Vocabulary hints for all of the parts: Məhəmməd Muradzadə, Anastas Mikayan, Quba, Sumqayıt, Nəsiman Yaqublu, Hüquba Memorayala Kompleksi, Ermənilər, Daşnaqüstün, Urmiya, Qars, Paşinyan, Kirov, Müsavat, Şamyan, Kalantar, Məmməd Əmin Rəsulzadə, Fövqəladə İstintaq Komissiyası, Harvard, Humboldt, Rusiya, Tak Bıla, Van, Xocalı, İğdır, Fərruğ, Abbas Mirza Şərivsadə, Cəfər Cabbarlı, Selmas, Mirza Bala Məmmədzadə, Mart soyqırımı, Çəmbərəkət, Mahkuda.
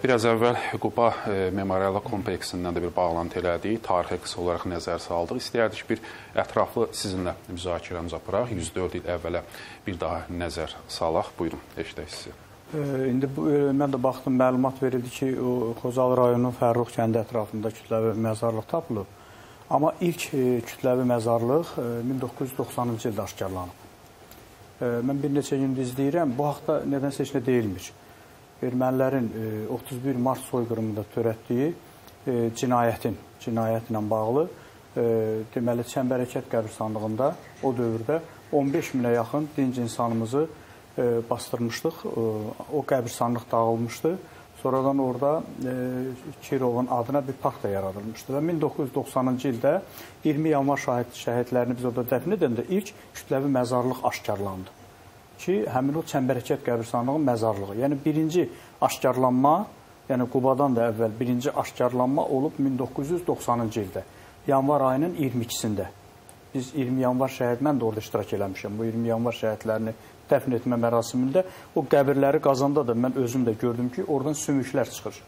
Biraz əvvəl Hüquba Memorayala Kompleksindən də bir bağlantı elədik, tarixi qısa olaraq nəzər saldıq. İstəyərdik bir ətraflı sizinlə müzakirəmiz aparaq, 104 il əvvələ bir daha nəzər salaq. Buyurun, eşidək sizi. İndi mən də baxdım, məlumat verildi ki, Xocalı rayonunun Fərruğ kəndi ətrafında kütləvi məzarlıq tapılıb. Amma ilk kütləvi məzarlıq 1990-cı ildə aşkarlanıb. Mən bir neçə gündə izləyirəm, bu haqda nədənsə heç nə deyilmir. Ermənilərin 31 Mart soyqırımında törətdiyi cinayətlə bağlı deməli Çəmbərəkət qəbirstanlığında o dövrdə 15 minə yaxın dinc insanımızı bastırmışdıq. O qəbirstanlıq dağılmışdı. Sonradan orada Kirovun adına bir park da yaradılmışdı. Və 1990-cı ildə 20 yanvar şəhidlərini biz orada dəfn edəndə ilk kütləvi məzarlıq aşkarlandı. Ki, həmin o Çəmbərəkət qəbirstanlığının məzarlığı. Yəni, birinci aşkarlanma, yəni Qubadan da əvvəl birinci aşkarlanma olub 1990-cı ildə. Yanvar ayının 22-sində. Biz 20 yanvar şəhid, mən də orada iştirak eləmişəm. Bu 20 yanvar şəhidlərini dəfn etmə mərasimində o qəbirləri qazanda da mən özüm də gördüm ki, oradan sümüklər çıxır.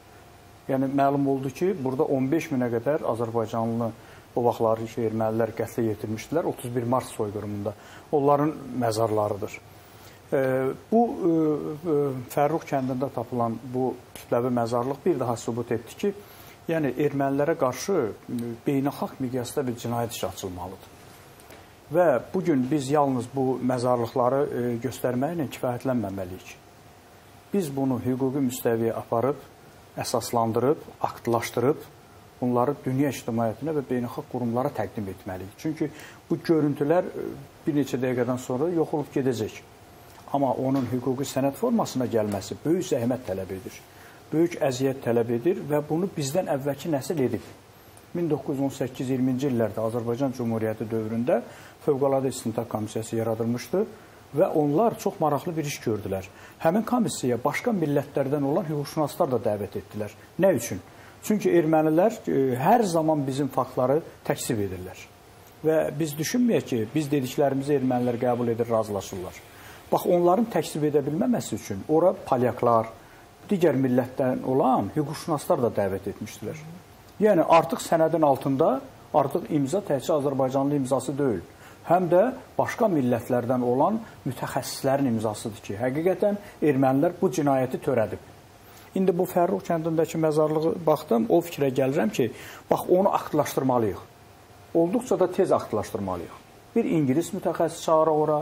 Yəni, məlum oldu ki, burada 15 minə qədər Azərbaycanlı o vaxtları ermənilər qətlə yetirmişdilər 31 mart soyqırımında. Onların məzarlarıdır. Bu Fərruğ kəndində tapılan bu kütləvi məzarlıq bir daha sübut etdi ki, yəni ermənilərə qarşı beynəlxalq miqyasda bir cinayət işi açılmalıdır. Və bugün biz yalnız bu məzarlıqları göstərməklə kifayətlənməməliyik. Biz bunu hüquqi müstəviyə aparıb, əsaslandırıb, aktlaşdırıb, bunları dünya ictimaiyyətinə və beynəlxalq qurumlara təqdim etməliyik. Çünki bu görüntülər bir neçə dəqiqədən sonra yox olub gedəcək. Amma onun hüquqi sənəd formasına gəlməsi böyük zəhmət tələb edir, böyük əziyyət tələb edir və bunu bizdən əvvəlki nəsil edib. 1918-20-ci illərdə Azərbaycan Cümhuriyyəti dövründə Fövqəladə İstintaq Komissiyası yaradılmışdı və onlar çox maraqlı bir iş gördülər. Həmin komissiyaya başqa millətlərdən olan hüquqşünaslar da dəvət etdilər. Nə üçün? Çünki ermənilər hər zaman bizim faktları təksib edirlər. Və biz düşünməyək ki, biz dediklərimizi ermənilər qəbul edir, razılaşırlar. Bax, onların təksib edə bilməməsi üçün ora palyaklar, digər millətdən olan hüquqşünaslar da dəvət etmişdilər. Yəni, artıq sənədin altında artıq imza təkcə Azərbaycanlı imzası deyil, həm də başqa millətlərdən olan mütəxəssislərin imzasıdır ki, həqiqətən ermənilər bu cinayəti törədib. İndi bu Fərruğ kəndindəki məzarlığı baxdım, o fikrə gəlirəm ki, bax, onu aktlaşdırmalıyıq. Olduqca da tez aktlaşdırmalıyıq. Bir İngilis mütəxəssisi çağıra ora,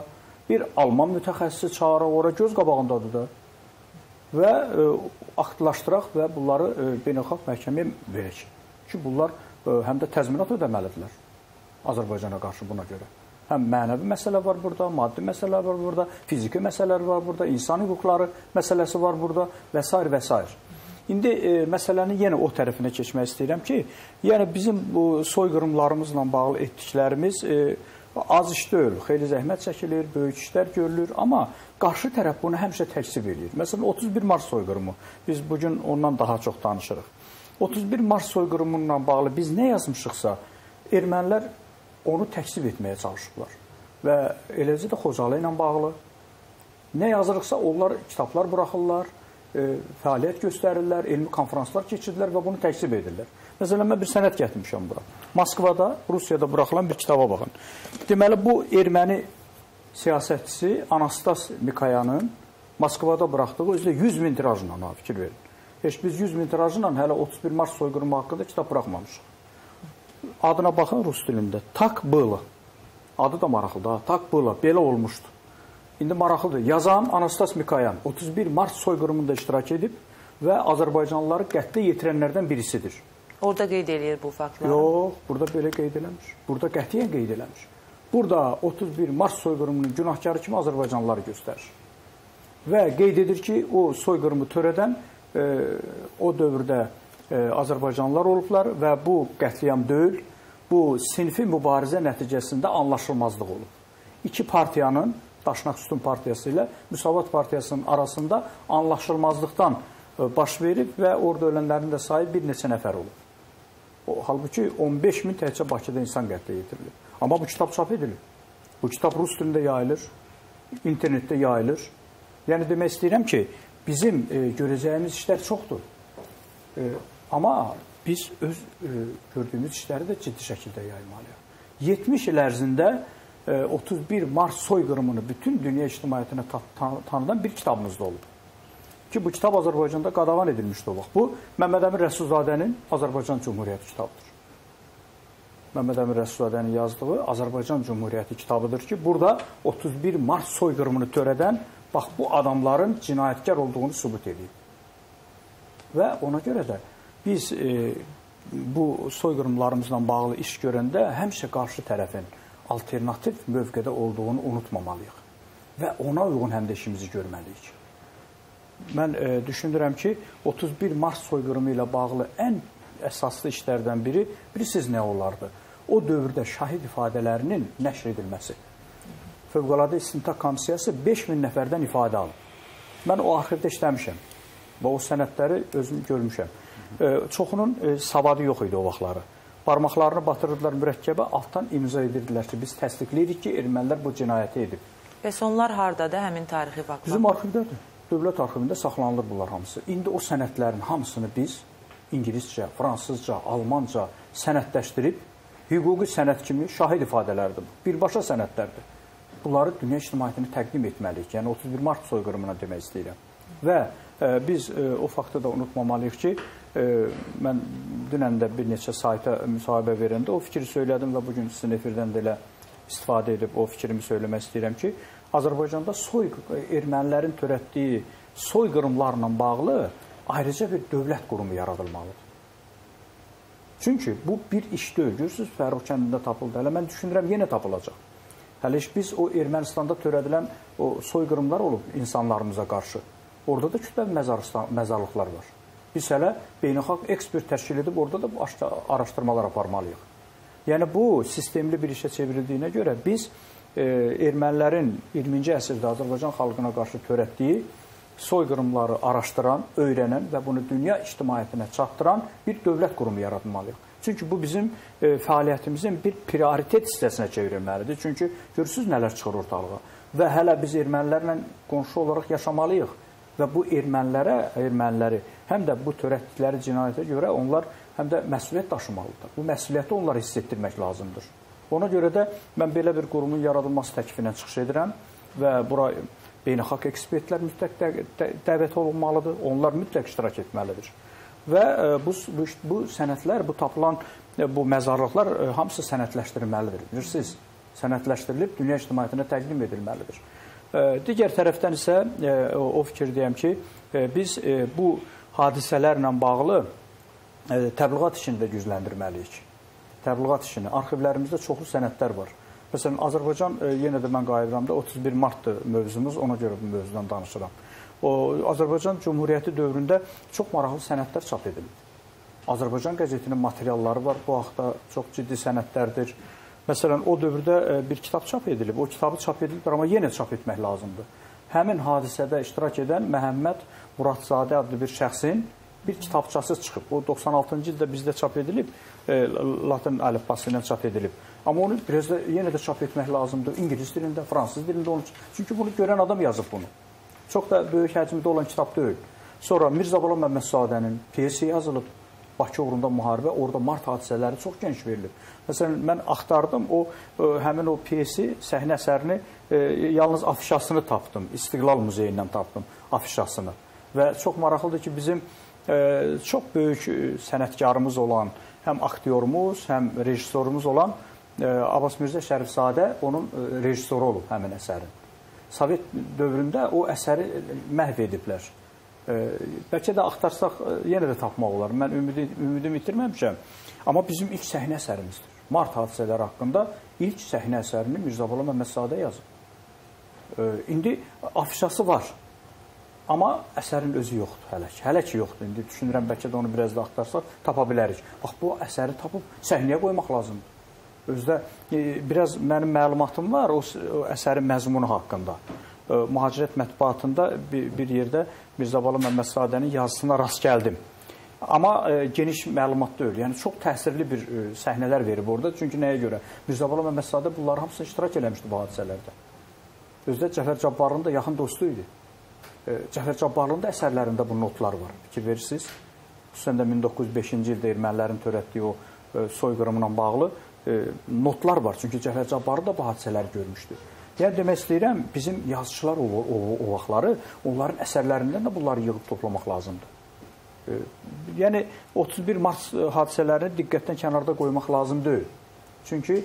bir alman mütəxəssisi çağıra ora, göz qabağındadır da və aktlaşdıraq və bunları beynəlxalq məhkəməyə verək ki, bunlar həm də təzminat ödəməlidirlər Azərbaycana qarşı buna görə. Həm mənəvi məsələ var burada, maddi məsələ var burada, fiziki məsələlər var burada, insan hüquqları məsələsi var burada və s. və s. İndi məsələni yenə o tərəfinə keçmək istəyirəm ki, yəni bizim bu soyqırımlarımızla bağlı etdiklərimiz az iş deyil, xeyli zəhmət çəkilir, böyük işlər görülür, amma qarşı tərəf bunu həmişə təksib edir. Məsələn, 31 mart soyqırımı, biz bugün ondan daha çox danışırıq. 31 mart soyqırımla bağlı biz nə yazmışıqsa, ermənilər onu təksib etməyə çalışıblar. Və eləcə də Xocalı ilə bağlı. Nə yazırıqsa, onlar kitablar buraxırlar, fəaliyyət göstərirlər, elmi konferanslar keçirdirlər və bunu təksib edirlər. Məsələn, mən bir sənət gətirmişəm bura. Moskvada, Rusiyada buraxılan bir kitaba baxın. Deməli, bu erməni siyasətçisi Anastas Mikayanın Moskvada buraxdığı özlə 100 min tirajla fikir verin. Heç biz 100 min tirajla hələ 31 mart soyqırımı haqqında kitab buraxmamışıq. Adına baxın rus dilində. Tak Bıla. Adı da maraqlı da. Tak Bıla. Belə olmuşdu. İndi maraqlıdır. Yazan Anastas Mikayan 31 mart soyqırımında iştirak edib və Azərbaycanlıları qətlə yetirənlərdən birisidir. Orada qeyd eləyir bu faktları? Yox, burada belə qeyd eləmiş. Burada qətiyyən qeyd eləmiş. Burada 31 mart soyqırımının günahkarı kimi Azərbaycanlıları göstərir. Və qeyd edir ki, o soyqırımı törədən o dövrdə Azərbaycanlılar olublar və bu qətliyam deyil, bu sinfi mübarizə nəticəsində anlaşılmazlıq olub. İki partiyanın, Daşnaqüstün partiyası ilə Müsavat partiyasının arasında anlaşılmazlıqdan baş verib və orada ölənlərin də sayı bir neçə nəfər olub. Halbuki 15 min təkcə Bakıda insan qətlə yetirilib. Amma bu kitab çap edilir. Bu kitab rus dilində yayılır, internetdə yayılır. Yəni demək istəyirəm ki, bizim görəcəyimiz işlər çoxdur. Ama biz öz gördüğümüz işleri de ciddi şekilde yaymalıyız. 70 il ərzində 31 Mart soyqırımını bütün dünya ictimaiyyətinə tanıdan bir kitabımızda olub. Ki bu kitab Azərbaycanda qadağan edilmişdi o vaxt. Bu, Məmməd Əmin Rəsulzadənin Azərbaycan Cümhuriyyəti kitabıdır. Məmməd Əmin Rəsulzadənin yazdığı Azərbaycan Cümhuriyyəti kitabıdır ki, burada 31 Mart soyqırımını törədən, bax bu adamların cinayətkar olduğunu sübut edib. Və ona görə də biz bu soyqırımlarımızla bağlı iş görəndə həmişə qarşı tərəfin alternativ mövqedə olduğunu unutmamalıyıq. Və ona uyğun həm də işimizi görməliyik. Mən düşünürəm ki, 31 Mart soyqırımı ilə bağlı ən əsaslı işlərdən biri, bilirsiniz nə olardı? O dövrdə şahid ifadələrinin nəşr edilməsi. Fövqəladə İstintaq Komissiyası 5000 nəfərdən ifadə alıb. Mən o arxivdə işləmişəm və o sənədləri özüm görmüşəm. Çoxunun savadı yox idi o vaxtları. Barmaqlarını batırırdılar mürəkkəbə, altdan imza edirdilər ki, biz təsdiqləyirik ki, ermənilər bu cinayəti edib. Bəs onlar hardadır, həmin tarixi vaxtlar? Bizim arxivdədir. Dövlət arxivində saxlanılır bunlar hamısı. İndi o sənədlərin hamısını biz ingiliscə, fransızca, almanca sənədləşdirib, hüquqi sənəd kimi şahid ifadələrdir. Birbaşa sənədlərdir. Bunları dünya ictimaiyyətini təqdim etməliyik. Yəni 31 Mart soyqırımına demək istəyirəm. Və biz o faktı da unutmamalıyıq ki, mən dünən də bir neçə sayta müsahibə verəndə o fikri söylədim və bugün sizin efirdən də elə istifadə edib o fikrimi söyləmək istəyirəm ki, Azərbaycanda ermənilərin törətdiyi soyqırımlarla bağlı ayrıca bir dövlət qurumu yaradılmalıdır. Çünki bu bir iş deyil, görürsünüz, Fərruğ kəndində tapıldı. Hələ mən düşünürəm, yenə tapılacaq. Hələ biz o Ermənistanda törədilən o soyqırımlar olub insanlarımıza qarşı. Orada da kütləvi məzarlıqlar var. Biz hələ beynəlxalq ekspert təşkil edib orada da araşdırmalar aparmalıyıq. Yəni bu sistemli bir işə çevrildiyinə görə biz ermənilərin 20-ci əsrdə Azərbaycan xalqına qarşı törətdiyi soyqırımları araşdıran, öyrənən və bunu dünya ictimaiyyətinə çatdıran bir dövlət qurumu yaradılmalıyıq. Çünki bu bizim fəaliyyətimizin bir prioritet hissəsinə çevrilməlidir. Çünki görürsünüz nələr çıxır ortalığa. Və hələ biz ermənilərlə qonşu olaraq yaşamalıyıq. Və bu erməniləri həm də bu törətdikləri cinayətə görə onlar həm də məsuliyyət daşımalıdır. Bu məsuliyyəti onlara hiss etdirmək lazımdır. Ona görə də mən belə bir qurumun yaradılması təklifinə çıxış edirəm və bura beynəlxalq ekspertlər mütləq dəvət olunmalıdır, onlar mütləq iştirak etməlidir. Və bu sənədlər, bu tapılan bu məzarlıqlar hamısı sənədləşdirilməlidir. Bilirsiniz, sənədləşdirilib dünya ictimaiyyətinə təqdim edilməlidir. Digər tərəfdən isə o fikir deyəm ki, biz bu hadisələrlə bağlı təbliğat işini də gücləndirməliyik. Təbliğat işini. Arxivlərimizdə çoxlu sənədlər var. Məsələn, Azərbaycan, yenə də mən qayıdıramda 31 martdır mövzumuz, ona görə bu mövzudan danışıram. Azərbaycan Cümhuriyyəti dövründə çox maraqlı sənədlər çap edildi. Azərbaycan qəzetinin materialları var, bu haqda çox ciddi sənədlərdir. Məsələn, o dövrdə bir kitab çap edilib, o kitabı çap edilibdir, amma yenə çap etmək lazımdır. Həmin hadisədə iştirak edən Məhəmməd Muradzadə adlı bir şəxsin bir kitabçası çıxıb. O 96-cı ildə bizdə çap edilib, Latin əlifbası ilə çap edilib. Amma onu biraz da yenə də çap etmək lazımdır. İngilis dilində, fransız dilində onu. Çünki bunu görən adam yazıb bunu. Çox da böyük həcmdə olan kitab deyil. Sonra Mirza Bala Məmmmədzadənin piyesi yazılıb. Bakı uğrunda müharibə, orada mart hadisələri çox geniş verilib. Məsələn, mən axtardım, həmin o piyesi, səhnə əsərini, yalnız afişasını tapdım. İstiqlal muzeyindən tapdım afişasını. Və çox maraqlıdır ki, bizim çox böyük sənətkarımız olan, həm aktyorumuz, həm rejissorumuz olan Abbas Mirza Şərivsadə onun rejissoru olub həmin əsərin. Sovet dövründə o əsəri məhv ediblər. Bəlkə də axtarsaq yenə də tapmaq olar. Mən ümidimi itirməmişəm. Amma bizim ilk səhnə əsərimizdir. Mart hadisələri haqqında ilk səhnə əsərini Mirza Bala Məmmədzadə yazıb. İndi afişası var. Amma əsərin özü yoxdur hələ ki. Hələ ki yoxdur. İndi düşünürəm, bəlkə də onu biraz da axtarsaq, tapa bilərik. Bax, bu əsəri tapıb səhniyə qoymaq lazımdır. Özdə, biraz mənim məlumatım var o əsərin məzmunu haqqında. Mühacirət mətbuatında bir yerdə Mirza Bala Məmmmədzadənin yazısına rast gəldim. Amma geniş məlumat da öyle. Yəni, çox təsirli bir səhnələr verib orada. Çünki nəyə görə? Mirza Bala Məmmədzadə bunların hamısını iştirak eləmişdi bu hadisələrdə. Özdə Cəfər Cabbarlının da yaxın dostu idi. Cəfər Cabbarlının da əsərlərində bu notlar var. Fikir verirsiniz. xüsusən də 1905-ci ildə ermənilərin törətdiyi o soyqırımla bağlı notlar var. Çünki Cəfər Cabbarlı da bu hadisələri görmüşdü. Yəni demək istəyirəm, bizim yazıçılar o vaxtları, onların əsərlərindən də bunları yığıb toplamaq lazımdır. Yəni 31 mart hadisələrini diqqətdən kənarda qoymaq lazım deyil. Çünki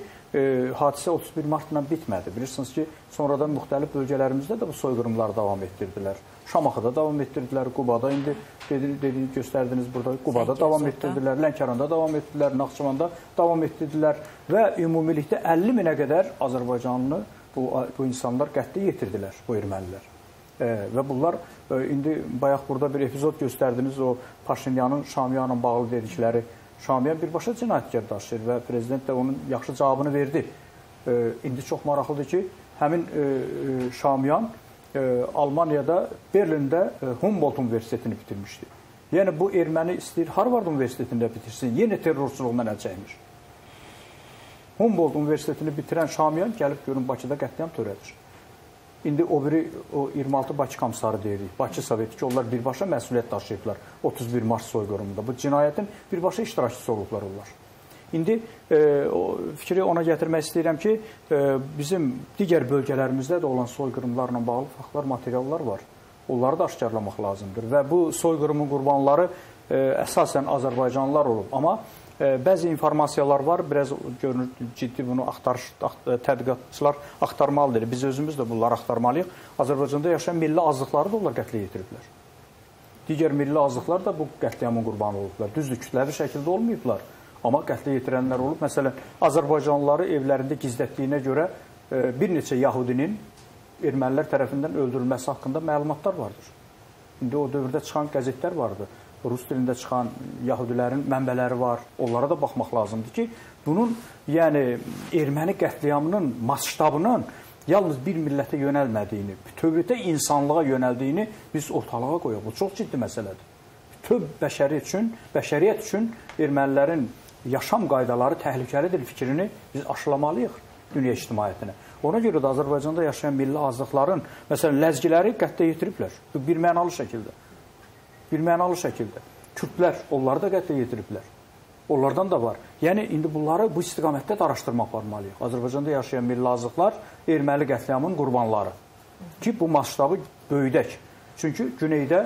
hadisə 31 martla bitmədi. Bilirsiniz ki, sonradan müxtəlif bölgələrimizdə də bu soyqırımları davam etdirdilər. Şamaxıda davam etdirdilər, Qubada indi göstərdiniz burada, Qubada davam etdirdilər, Lənkəranda davam etdirdilər, Naxçıvanda davam etdirdilər və ümumilikdə 50 minə qədər Azərbaycanlı bu insanlar qətlə yetirdilər, bu ermənilər. Və bunlar, indi bayaq burada bir epizod göstərdiniz, o Paşinyanın Şamyanla bağlı dedikləri. Şamyan birbaşa cinayətkar daşıyır və prezident də onun yaxşı cavabını verdi. İndi çox maraqlıdır ki, həmin Şamyan Almaniyada, Berlində Humboldt Universitetini bitirmişdi. Yəni bu erməni istəyir Harvard Universitetində bitirsin, yenə terrorçuluğundan əl çəkmiş. Humboldt Universitetini bitirən Şamyan gəlib görün Bakıda qətliam törədir. İndi o biri, o 26 Bakı komissarı deyirik, Bakı Sovet ki, onlar birbaşa məsuliyyət daşıyıblar 31 mart soyqırımında. Bu cinayətin birbaşa iştirakçısı olublar onlar. İndi fikri ona gətirmək istəyirəm ki, bizim digər bölgələrimizdə də olan soyqırımlarla bağlı faktlar, materiallar var. Onları da aşkarlamaq lazımdır və bu soyqırımın qurbanları əsasən Azərbaycanlılar olub, amma bəzi informasiyalar var, biraz görünür ciddi bunu tədqiqatçılar axtarmalıdır. Biz özümüz də bunları axtarmalıyıq. Azərbaycanda yaşayan milli azlıqları da onlar qətlə yetiriblər. Digər milli azlıqlar da bu qətliamın qurbanı olublar. Düzdür, kütləvi şəkildə olmayıblar, amma qətlə yetirənlər olub. Məsələn, Azərbaycanlıları evlərində gizlətdiyinə görə bir neçə yahudinin ermənilər tərəfindən öldürülməsi haqqında məlumatlar vardır. İndi o dövrdə çıxan qəzetlər vardır. Rus dilində çıxan yahudilərin mənbələri var. Onlara da baxmaq lazımdır ki, bunun, yəni erməni qətliamının masştabının yalnız bir millətə yönəlmədiyini, bütövlükdə insanlığa yönəldiyini biz ortalığa qoyaq. Bu çox ciddi məsələdir. Bütöv bəşəriyyət üçün ermənilərin yaşam qaydaları təhlükəlidir fikrini biz aşılamalıyıq dünya ictimaiyyətinə. Ona görə də Azərbaycanda yaşayan milli azlıqların, məsələn, ləzgiləri qətlə yetiriblər. Bu birmənalı şəkildə. Birmənalı şəkildə. Kürdlər, onları da qətlə yetiriblər. Onlardan da var. Yəni, indi bunları bu istiqamətdə də araşdırmaq varmalıyıq. Azərbaycanda yaşayan milli azlıqlar, erməni qətliamın qurbanları. Ki, bu masştabı böyüdək. Çünki güneydə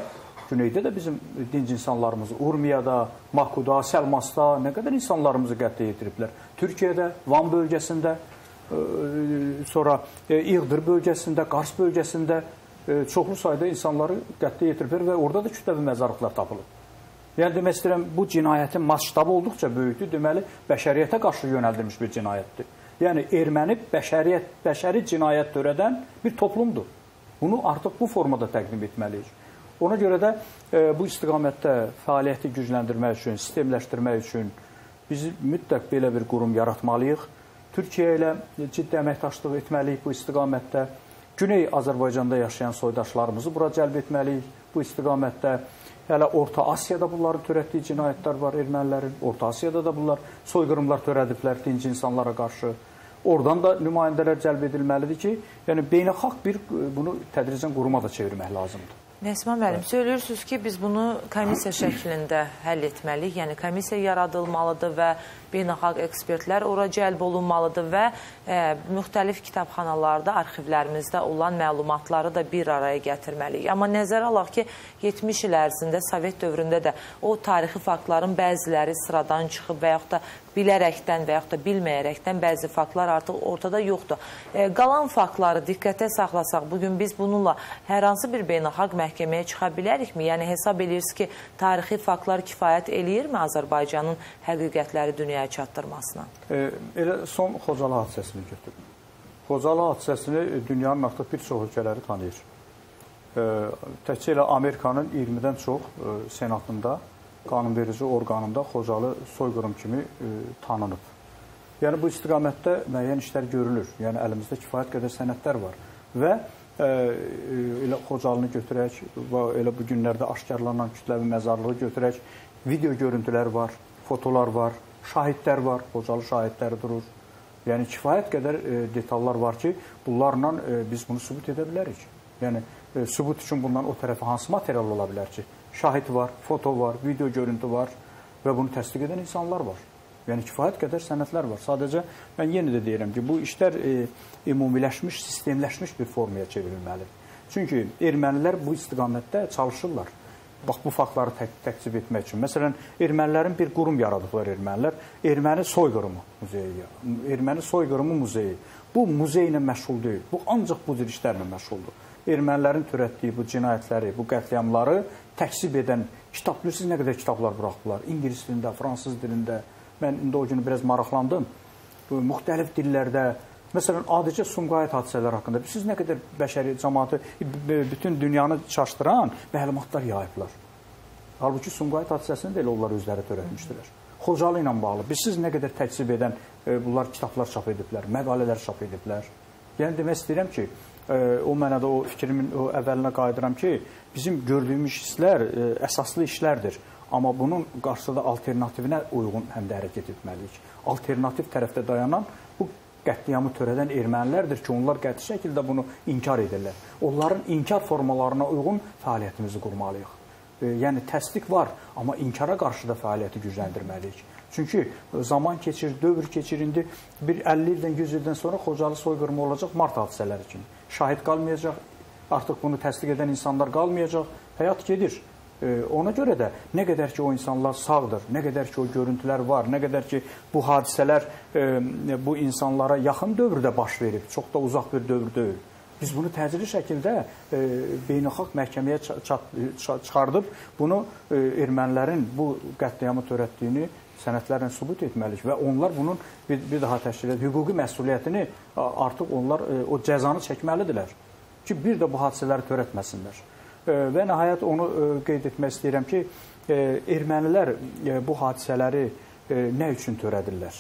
də bizim dinc insanlarımızı, Urmiyada, Mahkuda, Selmasda nə qədər insanlarımızı qətlə yetiriblər. Türkiyədə, Van bölgəsində, sonra İğdır bölgəsində, Qars bölgəsində çoxlu sayda insanları qətlə yetiriblər və orada da kütləvi məzarlıqlar tapılıb. Yəni, demək istəyirəm, bu cinayətin masştabı olduqca böyükdür, deməli, bəşəriyyətə qarşı yönəldilmiş bir cinayətdir. Yəni, erməni bəşəri cinayət törədən bir toplumdur. Bunu artıq bu formada təqdim etməliyik. Ona görə də bu istiqamətdə fəaliyyəti gücləndirmək üçün, sistemləşdirmək üçün biz mütləq belə bir qurum yaratmalıyıq. Türkiyə ilə ciddi əməkdaşlıq etməliyik bu istiqamətdə. Güney Azərbaycanda yaşayan soydaşlarımızı bura cəlb etməliyik. Bu istiqamətdə hələ Orta Asiyada bunların törətdiyi cinayətlər var ermənilərin. Orta Asiyada da bunlar soyqırımlar törədiblər dinci insanlara qarşı. Oradan da nümayəndələr cəlb edilməlidir ki, yəni beynəlxalq bir bunu tədricən quruma da çevirmək lazımdır. Nəsman müəllim, söylüyorsunuz ki, biz bunu komissiya şəklində həll etməliyik. Yəni, komissiya yaradılmalıdır və beynəlxalq ekspertlər ora cəlb olunmalıdır və müxtəlif kitabxanalarda, arxivlərimizdə olan məlumatları da bir araya gətirməliyik. Amma nəzərə alaq ki, 70 il ərzində, Sovet dövründə də o tarixi faktların bəziləri sıradan çıxıb və yaxud da bilərəkdən və yaxud da bilməyərəkdən bəzi faktlar artıq ortada yoxdur. Qalan faktları diqqətə saxlasaq, bugün biz bununla hər hansı bir beynəlxalq məhkəməyə çıxa bilərikmi? Yəni, hesab edirsiniz ki, tarixi faktlar kifayət eləyirmi Azərbaycanın həqiqətləri dünyaya çatdırmasına? Elə son Xocalı hadisəsini götürün. Xocalı hadisəsini dünyanın artıq bir çox ölkələri tanıyır. Təkcə elə Amerikanın 20-dən çox senatında, qanunverici orqanında Xocalı soyqırım kimi tanınıb. Yəni, bu istiqamətdə müəyyən işlər görülür. Yəni, əlimizdə kifayət qədər sənədlər var və elə Xocalını götürək və elə bu günlərdə aşkarlanan kütləvi məzarlığı götürək, video görüntülər var, fotolar var, şahidlər var, Xocalı şahidləri durur. Yəni, kifayət qədər detallar var ki, bunlarla biz bunu sübut edə bilərik. Yəni, sübut üçün bundan o tərəfə hansı material ola bilər ki, şahid var, foto var, video görüntü var və bunu təsdiq edən insanlar var. Yəni kifayət qədər sənədlər var. Sadəcə mən yenə də deyirəm ki, bu işlər ümumiləşmiş, sistemləşmiş bir formaya çevrilməlidir. Çünki ermənilər bu istiqamətdə çalışırlar. Bax, bu faktları təkcib etmək üçün. Məsələn, ermənilərin bir qurum yaradıblar ermənilər. Erməni soyqırımı muzeyi. Erməni soyqırımı muzeyi. Bu muzey ilə məşğul deyil. Bu ancaq bu cür işlərlə məşğuldur. Ermənilərin törətdiyi bu cinayətləri, bu qətliamları təkcib edən kitab, bilirsiniz nə qədər kitablar buraxdılar. İngilis dilində, fransız dilində. Mən indi o günü biraz maraqlandım. Bu müxtəlif dillərdə. Məsələn, adicə Sumqayıt hadisələri haqqında siz nə qədər bəşəri cəmaatı, bütün dünyanı çaşdıran məlumatlar yayıblar. Halbuki Sumqayıt hadisəsini də elə onlar özləri törətmişdilər. Xocalı ilə bağlı siz nə qədər təkcib edən bunlar kitablar çap ediblər, məqalələr çap ediblər. Yəni demək istəyirəm ki, o mənada o fikrimin o əvvəlinə qayıdıram ki, bizim gördüyümüz işlər əsaslı işlərdir. Amma bunun qarşısında alternativinə uyğun həm də hərəkət etməliyik. Alternativ tərəfdə dayanan bu qətliamı törədən ermənilərdir ki, onlar qəti şəkildə bunu inkar edirlər. Onların inkar formalarına uyğun fəaliyyətimizi qurmalıyıq. Yəni təsdiq var, amma inkara qarşı da fəaliyyəti gücləndirməliyik. Çünki zaman keçir, dövr keçir, indi bir 50 ildən 100 ildən sonra Xocalı soyqırımı olacaq Mart hadisələri kimi. Şahid qalmayacaq, artıq bunu təsdiq edən insanlar qalmayacaq, həyat gedir. Ona görə də nə qədər ki o insanlar sağdır, nə qədər ki o görüntülər var, nə qədər ki bu hadisələr bu insanlara yaxın dövrdə baş verib, çox da uzaq bir dövr deyil. Biz bunu təcili şəkildə beynəlxalq məhkəməyə çıxardıb bunu ermənilərin bu qətliamı törətdiyini sənədlərlə sübut etməliyik və onlar bunun bir daha təşkil edir. Hüquqi məsuliyyətini artıq onlar o cəzanı çəkməlidirlər ki, bir də bu hadisələri törətməsinlər. Və nəhayət onu qeyd etmək istəyirəm ki, ermənilər bu hadisələri nə üçün törədirlər?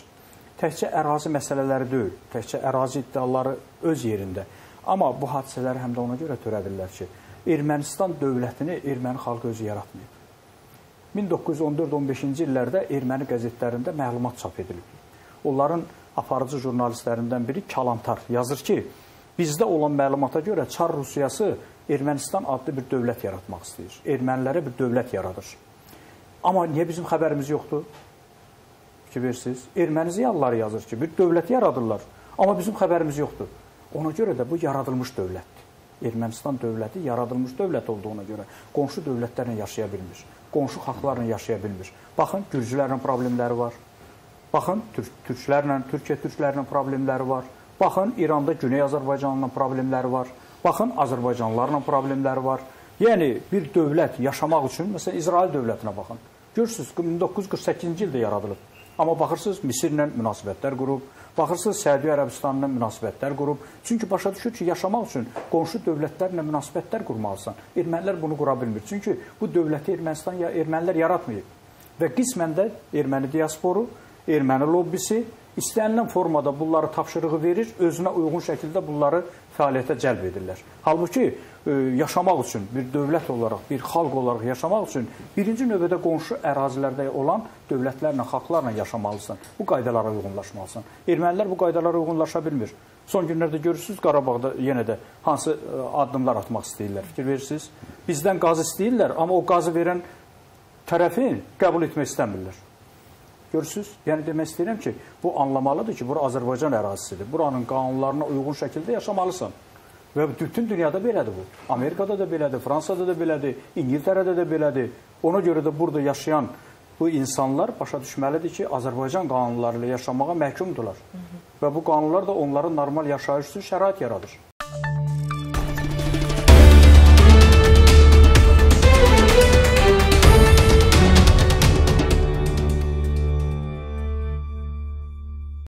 Təkcə ərazi məsələləri deyil, təkcə ərazi iddiaları öz yerində. Amma bu hadisələri həm də ona görə törədirlər ki, Ermənistan dövlətini erməni xalqı özü yaratmayıb. 1914-15-ci illərdə erməni qəzetlərində məlumat çap edilib. Onların aparıcı jurnalistlərindən biri Kalantar yazır ki, bizdə olan məlumata görə Çar Rusiyası Ermənistan adlı bir dövlət yaratmaq istəyir. Ermənilərə bir dövlət yaradır. Amma niyə bizim xəbərimiz yoxdur? Bilirsiniz, erməni ziyalıları yazır ki, bir dövləti yaradırlar. Amma bizim xəbərimiz yoxdur. Ona görə də bu yaradılmış dövlətdir. Ermənistan dövləti yaradılmış dövlət olduğuna görə qonşu dövlətlərlə yaşaya bilmir. Qonşu xalqlarla yaşaya bilmir. Baxın, gürcülərlə problemləri var. Baxın, Türkiyə türklərlə problemləri var. Baxın, İranda Güney Azərbaycanla problemləri var. Baxın, Azərbaycanlılarla problemləri var. Yəni, bir dövlət yaşamaq üçün, məsələn, İsrail dövlətinə baxın. Görürsünüz, 1948-ci ildə yaradılıb. Amma baxırsınız, Misirlə münasibətlər qurub, baxırsınız, Səudiyyə Ərəbistanla münasibətlər qurub. Çünki başa düşür ki, yaşamaq üçün qonşu dövlətlərlə münasibətlər qurmalısan. Ermənilər bunu qura bilmir. Çünki bu dövləti Ermənistan ermənilər yaratmayıb. Və qismən də erməni diasporu, erməni lobbisi istənilən formada bunları tapşırığı verir, özünə uyğun şəkildə bunları fəaliyyətə cəlb edirlər. Halbuki yaşamaq üçün, bir dövlət olaraq, bir xalq olaraq yaşamaq üçün birinci növbədə qonşu ərazilərdə olan dövlətlərlə, xalqlarla yaşamalısın, bu qaydalara uyğunlaşmalısın. Ermənilər bu qaydalara uyğunlaşa bilmir. Son günlərdə görürsünüz, Qarabağda yenə də hansı addımlar atmaq istəyirlər, fikir verirsiniz. Bizdən qazı istəyirlər, amma o qazı verən tərəfin qəbul etmək istəmirlər. Görürsünüz, yəni demək istəyirəm ki, bu anlamalıdır ki, bura Azərbaycan ərazisidir. Buranın qanunlarına uyğun şəkildə yaşamalısan. Və bütün dünyada belədir bu. Amerikada da belədir, Fransada da belədir, İngiltərədə də belədir. Ona görə də burada yaşayan bu insanlar başa düşməlidir ki, Azərbaycan qanunları ilə yaşamağa məhkumdurlar. Və bu qanunlar da onların normal yaşayış üçün şərait yaradır.